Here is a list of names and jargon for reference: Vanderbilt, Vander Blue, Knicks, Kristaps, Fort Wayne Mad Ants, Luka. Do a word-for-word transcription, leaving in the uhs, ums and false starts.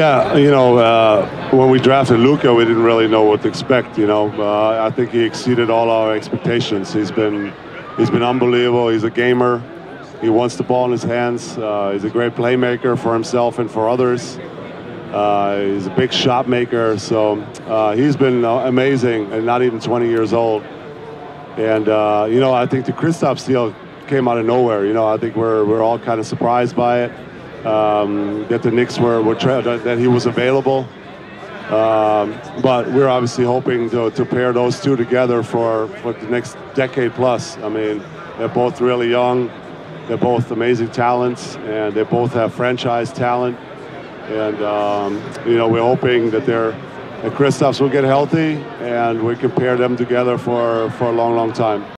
Yeah, you know, uh, when we drafted Luka, we didn't really know what to expect. You know, uh, I think he exceeded all our expectations. He's been, he's been unbelievable. He's a gamer. He wants the ball in his hands. Uh, he's a great playmaker for himself and for others. Uh, he's a big shot maker. So uh, he's been uh, amazing, and not even twenty years old. And uh, you know, I think the Kristaps deal came out of nowhere. You know, I think we're we're all kind of surprised by it. Um, that the Knicks were, were tra that he was available, um, but we're obviously hoping to, to pair those two together for, for the next decade plus. I mean, they're both really young, they're both amazing talents, and they both have franchise talent. And um, you know, we're hoping that they're that Kristaps will get healthy, and we can pair them together for for a long, long time.